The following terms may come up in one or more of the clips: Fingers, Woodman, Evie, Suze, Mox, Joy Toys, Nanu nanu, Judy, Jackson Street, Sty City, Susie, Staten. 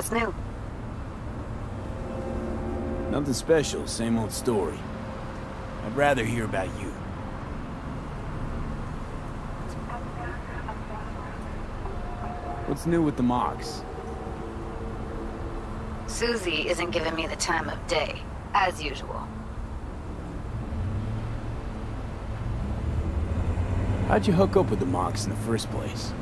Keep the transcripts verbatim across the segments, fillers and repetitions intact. What's new? Nothing special, same old story. I'd rather hear about you. What's new with the Mox? Susie isn't giving me the time of day, as usual. How'd you hook up with the Mox in the first place?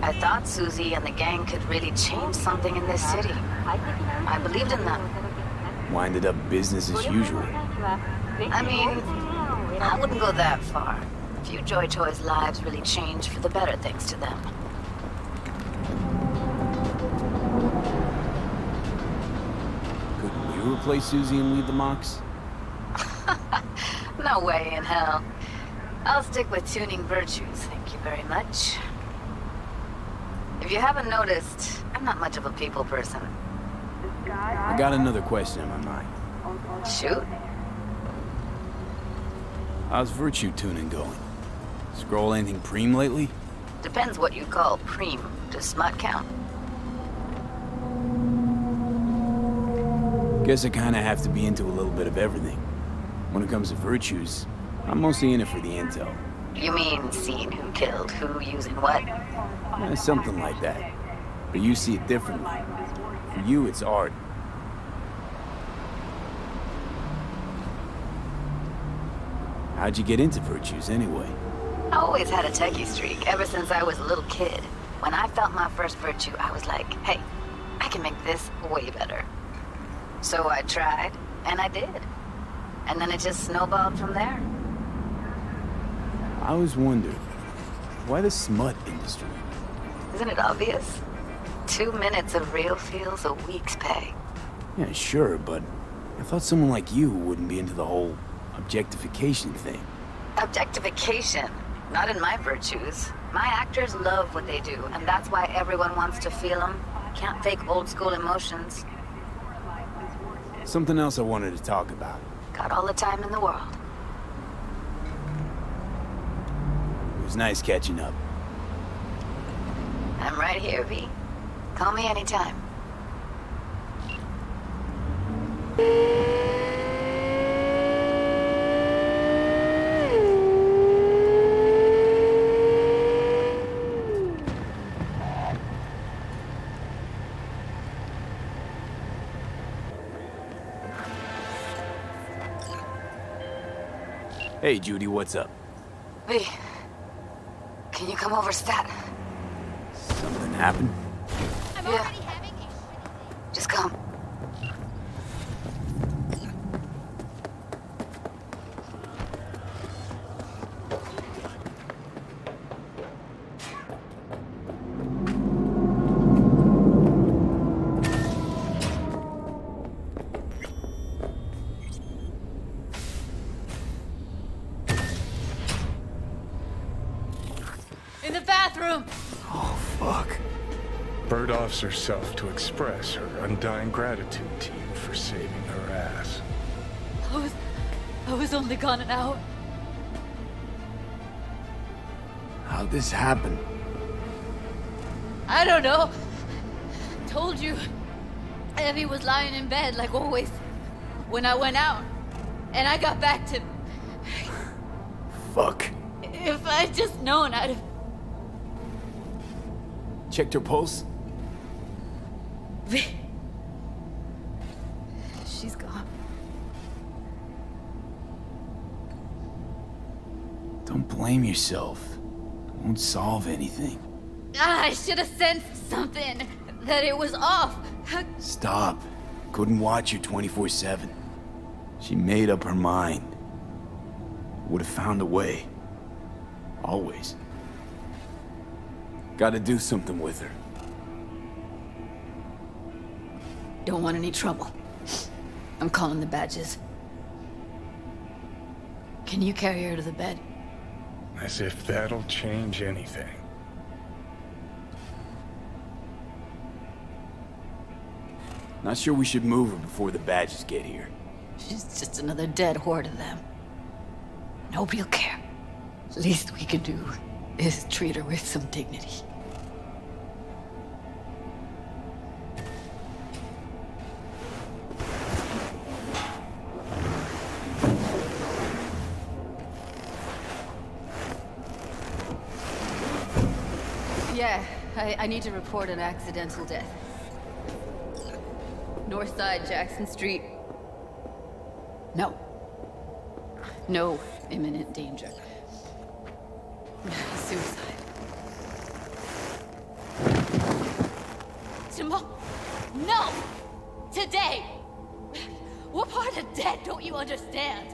I thought Susie and the gang could really change something in this city. I believed in them. Winded up business as usual. I mean, I wouldn't go that far. A few Joy Toys' lives really changed for the better thanks to them. Couldn't you replace Susie and lead the Mox? No way in hell. I'll stick with tuning virtues, thank you very much. If you haven't noticed, I'm not much of a people person. I got another question in my mind. Shoot. How's virtue tuning going? Scroll anything preem lately? Depends what you call preem. Does smut count? Guess I kinda have to be into a little bit of everything. When it comes to virtues, I'm mostly in it for the intel. You mean seeing who killed who using what? Yeah, something like that. But you see it differently. For you, it's art. How'd you get into virtues, anyway? I always had a techie streak, ever since I was a little kid. When I felt my first virtue, I was like, hey, I can make this way better. So I tried, and I did. And then it just snowballed from there. I always wondered, why the smut industry? Isn't it obvious? Two minutes of real feel's a week's pay. Yeah, sure, but I thought someone like you wouldn't be into the whole objectification thing. Objectification? Not in my virtues. My actors love what they do, and that's why everyone wants to feel them. Can't fake old school emotions. Something else I wanted to talk about. Got all the time in the world. It was nice catching up. I'm right here, V. Call me anytime. Hey, Judy, what's up? V, can you come over, Staten? Something happened? I'm yeah. already having a... Just come. Herself to express her undying gratitude to you for saving her ass. I was... I was only gone an hour. How'd this happen? I don't know. Told you. Evie was lying in bed, like always, when I went out. And I got back to... Fuck. If I'd just known, I'd have... Checked her pulse? She's gone. Don't blame yourself. It won't solve anything. Ah, I should have sensed something. That it was off. Stop. Couldn't watch her twenty-four seven. She made up her mind. Would have found a way. Always. Gotta do something with her. Don't want any trouble. I'm calling the badges. Can you carry her to the bed? As if that'll change anything. Not sure we should move her before the badges get here. She's just another dead whore to them. Nobody'll care. Least we could do is treat her with some dignity. Yeah, I, I need to report an accidental death. North side, Jackson Street. No. No imminent danger. Suicide. Tomorrow? No! Today! We're part of dead, don't you understand?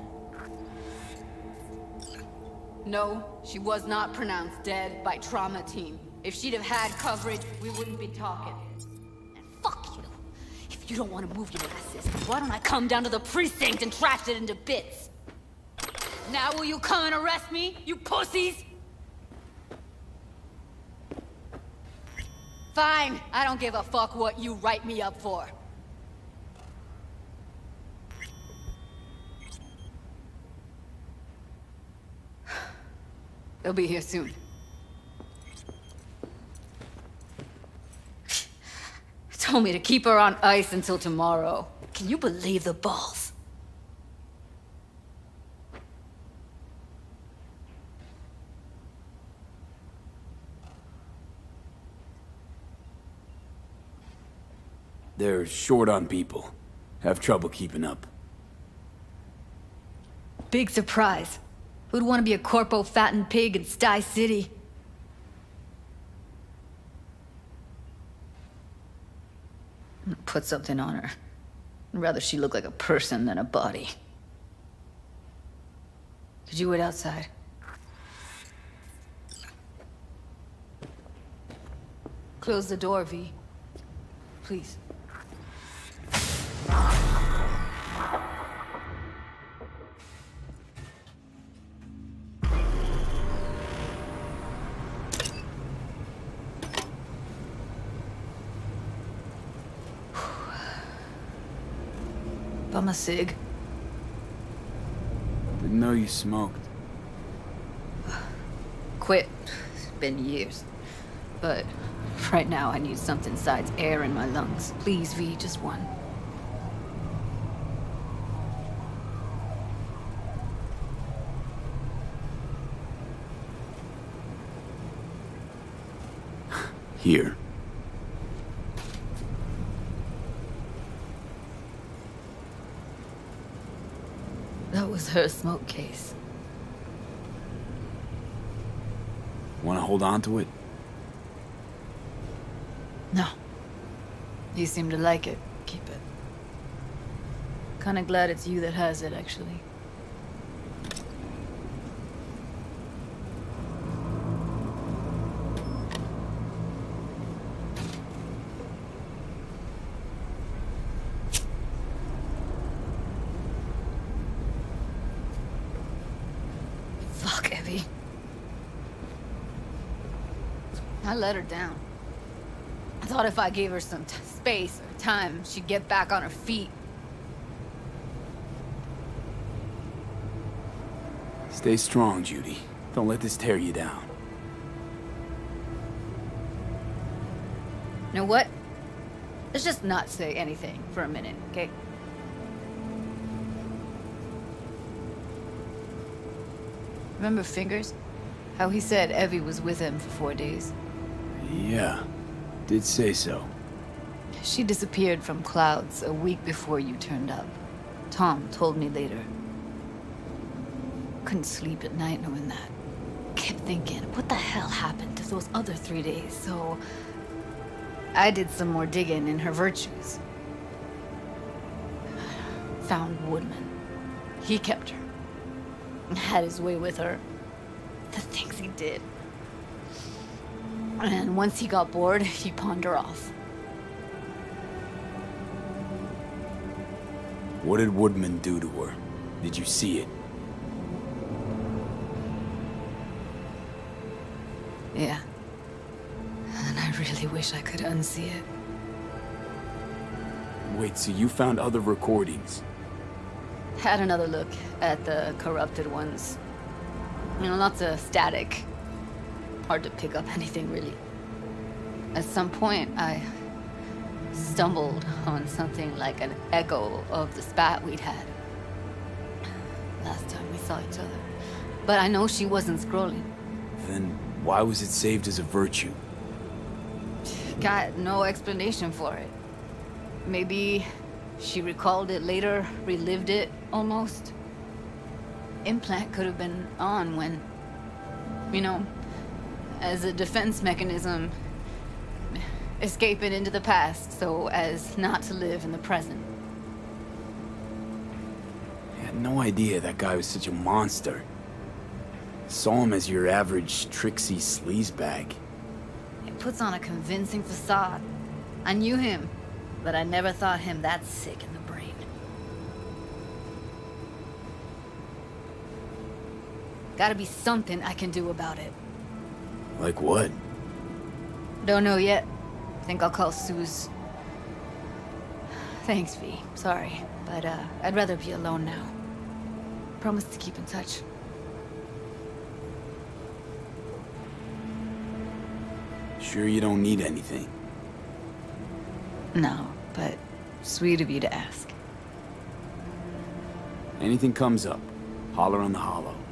No, she was not pronounced dead by trauma team. If she'd have had coverage, we wouldn't be talking. And fuck you! If you don't want to move your asses, why don't I come down to the precinct and trash it into bits? Now will you come and arrest me, you pussies? Fine, I don't give a fuck what you write me up for. They'll be here soon. Told me to keep her on ice until tomorrow. Can you believe the balls? They're short on people. Have trouble keeping up. Big surprise. Who'd want to be a corpo fattened pig in Sty City? I'm gonna put something on her. I'd rather she look like a person than a body. Could you wait outside? Close the door, V. Please. Bum a cig. Didn't know you smoked. Quit. It's been years. But right now I need something besides air in my lungs. Please, V, just one. Here. That was her smoke case. Want to hold on to it? No. You seem to like it. Keep it. Kinda glad it's you that has it, actually. I let her down. I thought if I gave her some t space or time, she'd get back on her feet. Stay strong, Judy. Don't let this tear you down. You know what? Let's just not say anything for a minute, okay? Remember Fingers? How he said Evie was with him for four days. Yeah, did say so. She disappeared from clouds a week before you turned up. Tom told me later. Couldn't sleep at night knowing that. Kept thinking, what the hell happened to those other three days? So I did some more digging in her virtues. Found Woodman. He kept her. Had his way with her. The things he did. And once he got bored, he pawned her off. What did Woodman do to her? Did you see it? Yeah. And I really wish I could unsee it. Wait, so you found other recordings? Had another look at the corrupted ones. You know, lots of static. Hard to pick up anything, really. At some point, I stumbled on something like an echo of the spat we'd had last time we saw each other. But I know she wasn't scrolling. Then why was it saved as a virtue? Got no explanation for it. Maybe she recalled it later, relived it, almost. Implant could have been on when, you know, as a defense mechanism, escaping into the past so as not to live in the present. I had no idea that guy was such a monster. I saw him as your average tricksy sleazebag. It puts on a convincing facade. I knew him, but I never thought him that sick in the brain. Gotta be something I can do about it. Like what? Don't know yet. Think I'll call Suze. Thanks, V. Sorry, but uh, I'd rather be alone now. Promise to keep in touch. Sure you don't need anything? No, but sweet of you to ask. Anything comes up, holler on the hollow.